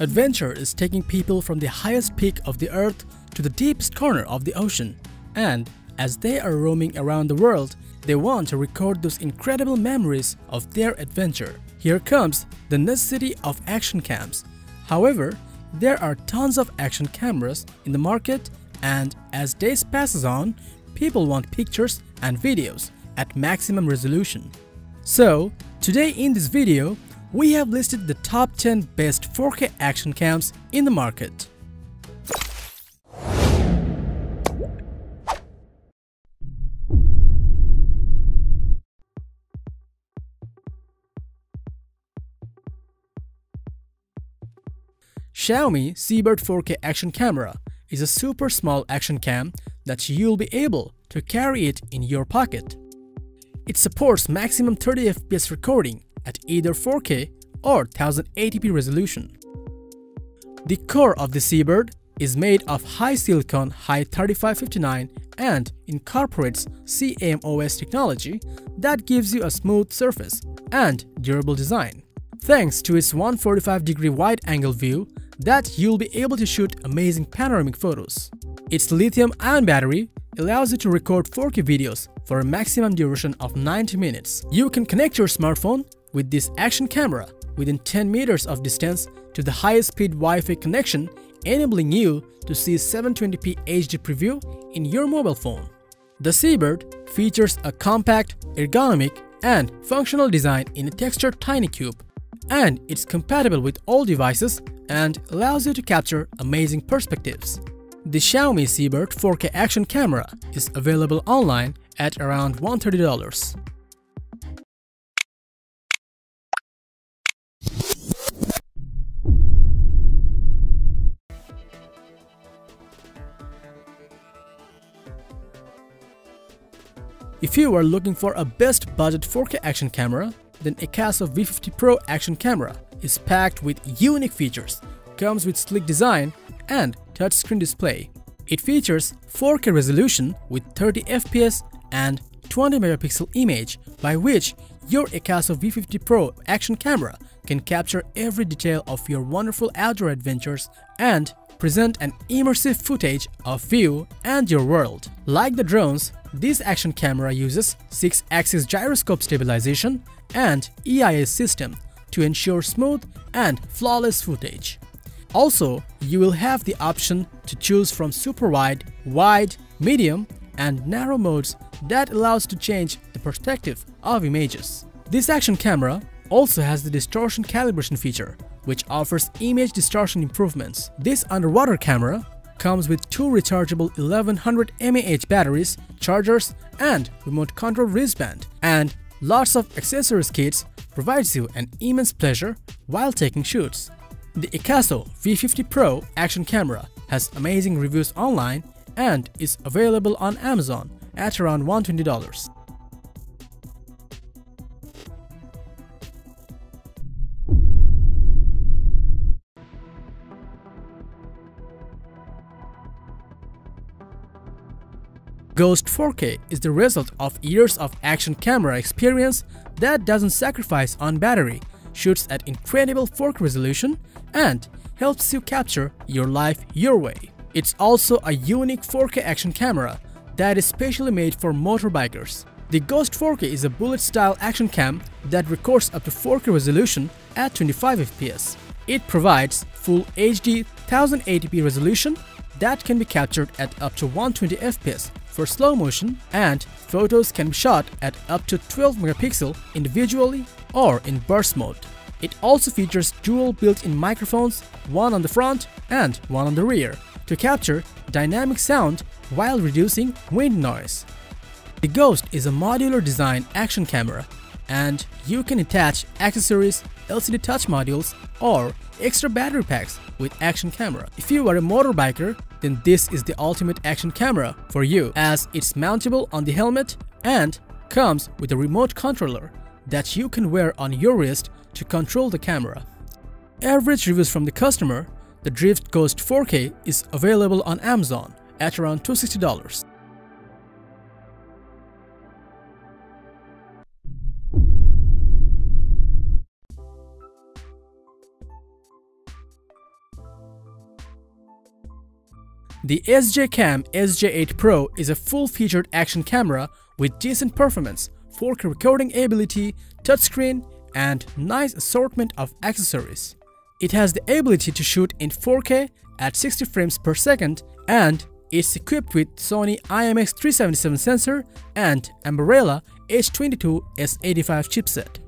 Adventure is taking people from the highest peak of the earth to the deepest corner of the ocean, and as they are roaming around the world, they want to record those incredible memories of their adventure. Here comes the necessity of action cams. However, there are tons of action cameras in the market, and as days passes on, people want pictures and videos at maximum resolution. So, today in this video, we have listed the top 10 best 4K action cams in the market. Xiaomi Seabird 4K action camera is a super small action cam that you'll be able to carry it in your pocket. It supports maximum 30 FPS recording at either 4K or 1080p resolution. The core of the Seabird is made of high silicon Hi-3559 and incorporates CMOS technology that gives you a smooth surface and durable design. Thanks to its 145-degree wide-angle view that you'll be able to shoot amazing panoramic photos. Its lithium-ion battery allows you to record 4K videos for a maximum duration of 90 minutes. You can connect your smartphone with this action camera within 10 meters of distance to the highest-speed Wi-Fi connection, enabling you to see 720p HD preview in your mobile phone. The Seabird features a compact, ergonomic, and functional design in a textured tiny cube, and it's compatible with all devices and allows you to capture amazing perspectives. The Xiaomi Seabird 4K action camera is available online at around $130. If you are looking for a best budget 4K action camera, then Akaso V50 Pro action camera is packed with unique features, comes with sleek design and touchscreen display. It features 4K resolution with 30 FPS and 20 MP image, by which your Akaso V50 Pro action camera can capture every detail of your wonderful outdoor adventures and present an immersive footage of you and your world. Like the drones, this action camera uses 6-axis gyroscope stabilization and EIS system to ensure smooth and flawless footage. Also, you will have the option to choose from super wide, wide, medium, and narrow modes that allows to change the perspective of images. This action camera also has the distortion calibration feature, which offers image distortion improvements. This underwater camera comes with two rechargeable 1100 mAh batteries, chargers, and remote control wristband, and lots of accessories kits provides you an immense pleasure while taking shoots. The Akaso V50 Pro action camera has amazing reviews online and is available on Amazon at around $120. Ghost 4K is the result of years of action camera experience that doesn't sacrifice on battery, shoots at incredible 4K resolution, and helps you capture your life your way. It's also a unique 4K action camera that is specially made for motorbikers. The Ghost 4K is a bullet-style action cam that records up to 4K resolution at 25 FPS. It provides full HD 1080p resolution that can be captured at up to 120 FPS for slow motion, and photos can be shot at up to 12 MP individually or in burst mode. It also features dual built-in microphones, one on the front and one on the rear, to capture dynamic sound while reducing wind noise. The Ghost is a modular design action camera, and you can attach accessories, LCD touch modules, or extra battery packs with action camera. If you are a motorbiker, then this is the ultimate action camera for you, as it's mountable on the helmet and comes with a remote controller that you can wear on your wrist to control the camera. Average reviews from the customer, the Drift Ghost 4K is available on Amazon at around $260. The SJCAM SJ8 Pro is a full-featured action camera with decent performance, 4K recording ability, touchscreen, and nice assortment of accessories. It has the ability to shoot in 4K at 60 frames per second, and it's equipped with Sony IMX377 sensor and Ambarella H22S85 chipset.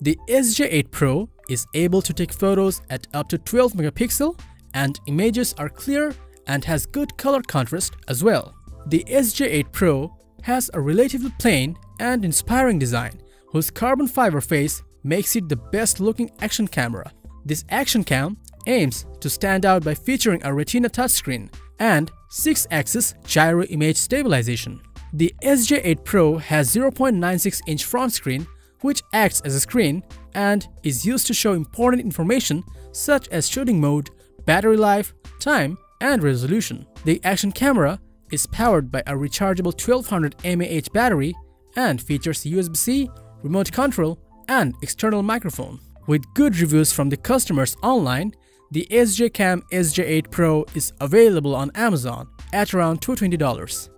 The SJ8 Pro is able to take photos at up to 12 megapixel, and images are clear and has good color contrast as well. The SJ8 Pro has a relatively plain and inspiring design, whose carbon fiber face makes it the best looking action camera. This action cam aims to stand out by featuring a retina touchscreen and 6-axis gyro image stabilization. The SJ8 Pro has 0.96-inch front screen, which acts as a screen and is used to show important information such as shooting mode, battery life, time, and resolution. The action camera is powered by a rechargeable 1200 mAh battery and features USB-C, remote control, and external microphone. With good reviews from the customers online, the SJCAM SJ8 Pro is available on Amazon at around $220.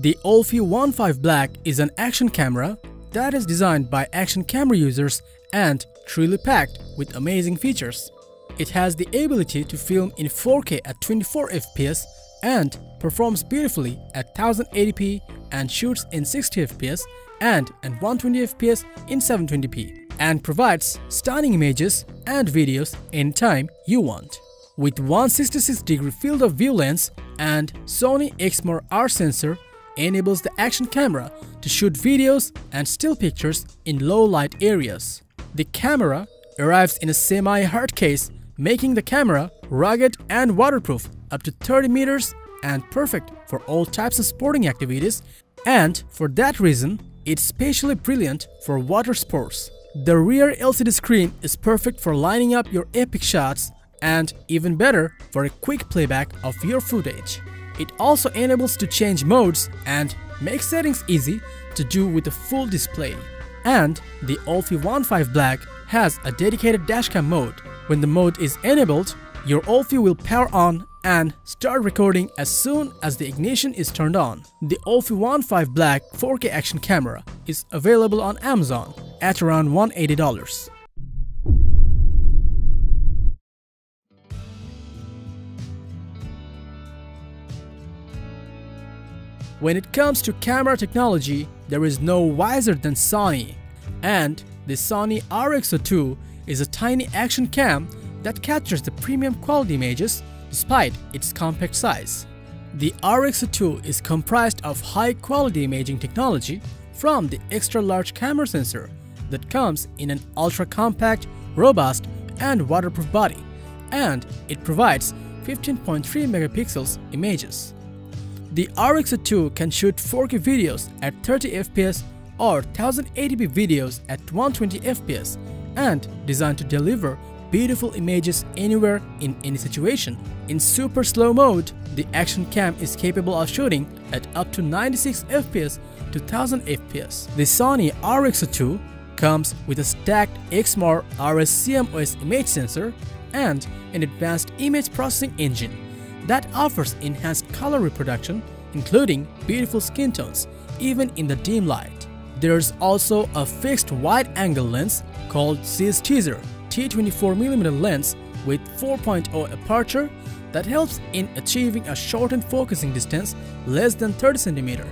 The OLFI ONE.FIVE Black is an action camera that is designed by action camera users and truly packed with amazing features. It has the ability to film in 4K at 24 FPS and performs beautifully at 1080p and shoots in 60 FPS and at 120 FPS in 720p, and provides stunning images and videos anytime you want. With 166-degree field of view lens and Sony XMOR-R sensor, enables the action camera to shoot videos and still pictures in low light areas. The camera arrives in a semi-hard case, making the camera rugged and waterproof up to 30 meters and perfect for all types of sporting activities, and for that reason it's especially brilliant for water sports. The rear LCD screen is perfect for lining up your epic shots and even better for a quick playback of your footage. It also enables to change modes and make settings easy to do with a full display. And the OLFI ONE.FIVE Black has a dedicated dashcam mode. When the mode is enabled, your OLFI will power on and start recording as soon as the ignition is turned on. The OLFI ONE.FIVE Black 4K action camera is available on Amazon at around $180. When it comes to camera technology, there is no wiser than Sony, and the Sony RX0 II is a tiny action cam that captures the premium quality images despite its compact size. The RX0 II is comprised of high-quality imaging technology from the extra-large camera sensor that comes in an ultra-compact, robust, and waterproof body, and it provides 15.3 megapixels images. The RX0 II can shoot 4K videos at 30 FPS or 1080p videos at 120 FPS, and designed to deliver beautiful images anywhere in any situation. In super slow mode, the action cam is capable of shooting at up to 96 FPS to 1000 FPS. The Sony RX0 II comes with a stacked XMOR RSCMOS image sensor and an advanced image processing engine that offers enhanced color reproduction, including beautiful skin tones, even in the dim light. There's also a fixed wide-angle lens called Zeiss Teaser T24mm lens with 4.0 aperture that helps in achieving a shortened focusing distance less than 30 cm,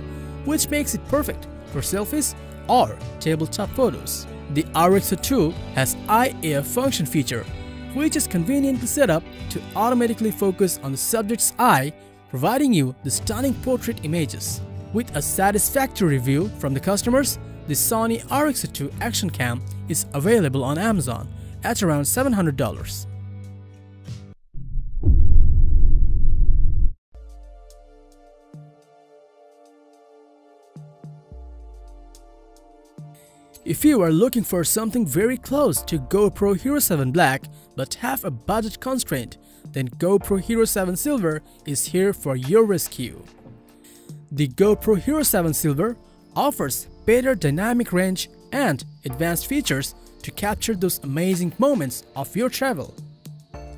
which makes it perfect for selfies or tabletop photos. The RX0 II has eye-air function feature, which is conveniently set up to automatically focus on the subject's eye, providing you the stunning portrait images. With a satisfactory review from the customers, the Sony RX0 II action cam is available on Amazon at around $700. If you are looking for something very close to GoPro Hero 7 Black but have a budget constraint, then GoPro Hero 7 Silver is here for your rescue. The GoPro Hero 7 Silver offers better dynamic range and advanced features to capture those amazing moments of your travel.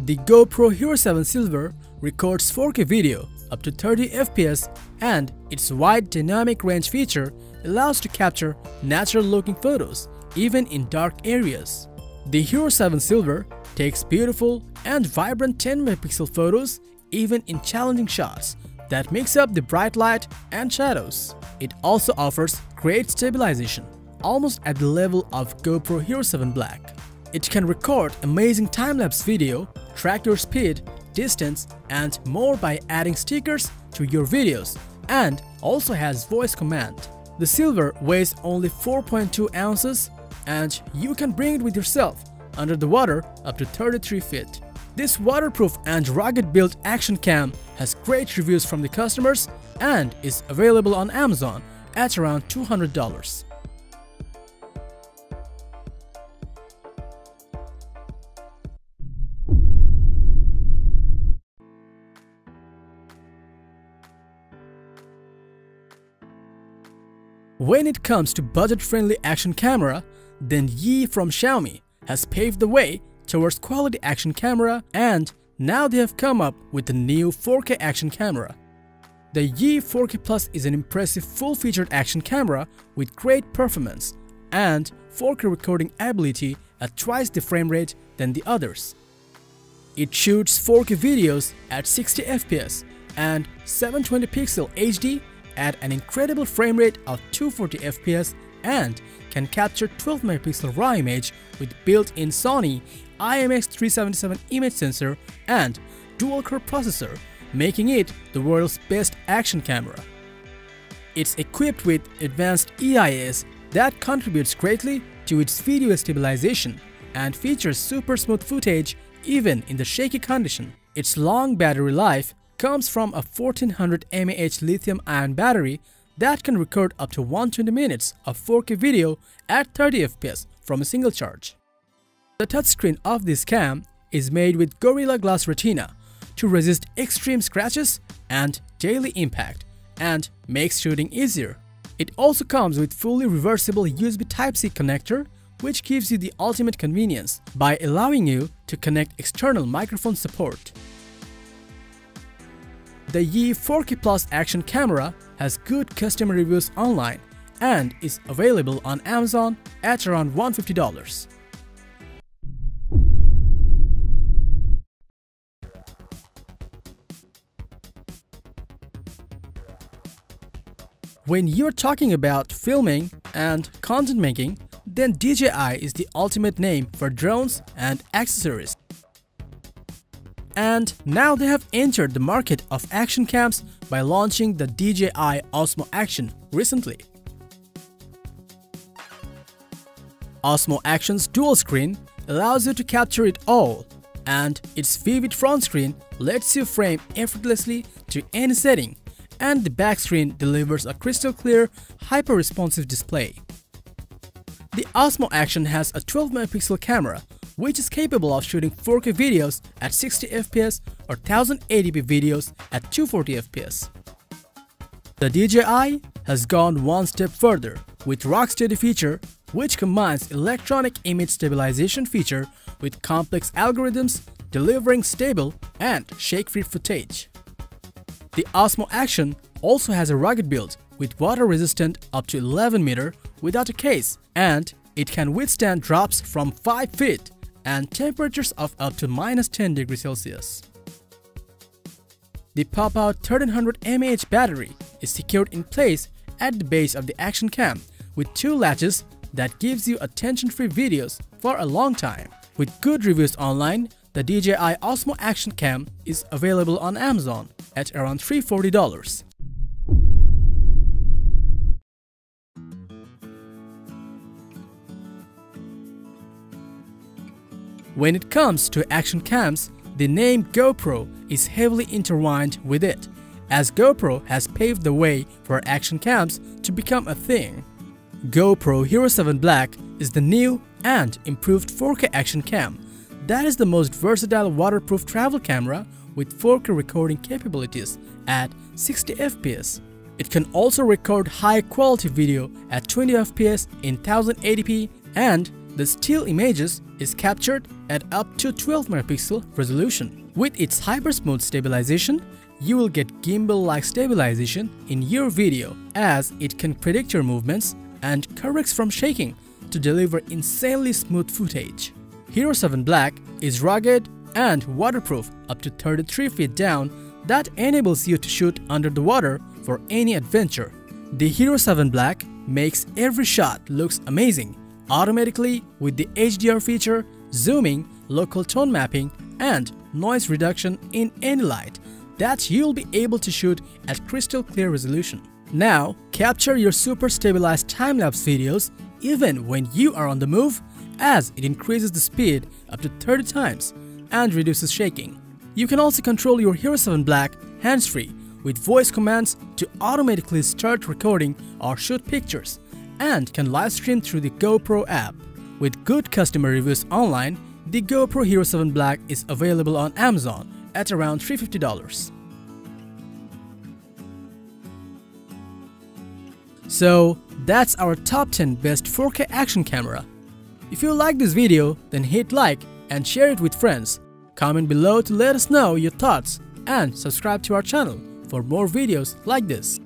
The GoPro Hero 7 Silver records 4K video up to 30 FPS, and its wide dynamic range feature allows to capture natural-looking photos even in dark areas. The Hero 7 Silver takes beautiful and vibrant 10-megapixel photos even in challenging shots that mix up the bright light and shadows. It also offers great stabilization, almost at the level of GoPro Hero 7 Black. It can record amazing time-lapse video, track your speed, distance, and more by adding stickers to your videos, and also has voice command. The Silver weighs only 4.2 ounces and you can bring it with yourself under the water up to 33 feet. This waterproof and rugged-built action cam has great reviews from the customers and is available on Amazon at around $200. When it comes to budget-friendly action camera, then Yi from Xiaomi has paved the way towards quality action camera, and now they have come up with a new 4K action camera. The Yi 4K Plus is an impressive full-featured action camera with great performance and 4K recording ability at twice the frame rate than the others. It shoots 4K videos at 60 FPS and 720p HD at an incredible frame rate of 240 FPS, and can capture 12-megapixel raw image with built-in Sony IMX377 image sensor and dual-core processor, making it the world's best action camera. It's equipped with advanced EIS that contributes greatly to its video stabilization and features super smooth footage even in the shaky condition. Its long battery life comes from a 1400 mAh lithium-ion battery that can record up to 120 minutes of 4K video at 30 FPS from a single charge. The touchscreen of this cam is made with Gorilla Glass Retina to resist extreme scratches and daily impact, and makes shooting easier. It also comes with fully reversible USB Type-C connector, which gives you the ultimate convenience by allowing you to connect external microphone support. The Yi 4K Plus action camera has good customer reviews online and is available on Amazon at around $150. When you're talking about filming and content making, then DJI is the ultimate name for drones and accessories. And now they have entered the market of action cams by launching the DJI Osmo Action recently. Osmo Action's dual screen allows you to capture it all, and its vivid front screen lets you frame effortlessly to any setting, and the back screen delivers a crystal clear, hyper-responsive display. The Osmo Action has a 12-megapixel camera, which is capable of shooting 4K videos at 60 FPS or 1080p videos at 240 FPS. The DJI has gone one step further with Rocksteady feature, which combines electronic image stabilization feature with complex algorithms, delivering stable and shake-free footage. The Osmo Action also has a rugged build with water-resistant up to 11 meters without a case, and it can withstand drops from 5 feet. And temperatures of up to -10°C. The pop-out 1300 mAh battery is secured in place at the base of the action cam with two latches that gives you attention-free videos for a long time. With good reviews online, the DJI Osmo Action Cam is available on Amazon at around $340. When it comes to action cams, the name GoPro is heavily intertwined with it, as GoPro has paved the way for action cams to become a thing. GoPro Hero 7 Black is the new and improved 4K action cam that is the most versatile waterproof travel camera with 4K recording capabilities at 60 FPS. It can also record high quality video at 20 FPS in 1080p, and the still images is captured at up to 12 megapixel resolution. With its hyper-smooth stabilization, you will get gimbal-like stabilization in your video, as it can predict your movements and corrects from shaking to deliver insanely smooth footage. Hero 7 Black is rugged and waterproof up to 33 feet down, that enables you to shoot under the water for any adventure. The Hero 7 Black makes every shot looks amazing automatically with the HDR feature, zooming, local tone mapping, and noise reduction in any light, that you'll be able to shoot at crystal clear resolution. Now, capture your super stabilized time-lapse videos even when you are on the move, as it increases the speed up to 30 times and reduces shaking. You can also control your Hero 7 Black hands-free with voice commands to automatically start recording or shoot pictures, and can live stream through the GoPro app. With good customer reviews online, the GoPro Hero 7 Black is available on Amazon at around $350. So that's our top 10 best 4K action camera. If you like this video, then hit like and share it with friends. Comment below to let us know your thoughts, and subscribe to our channel for more videos like this.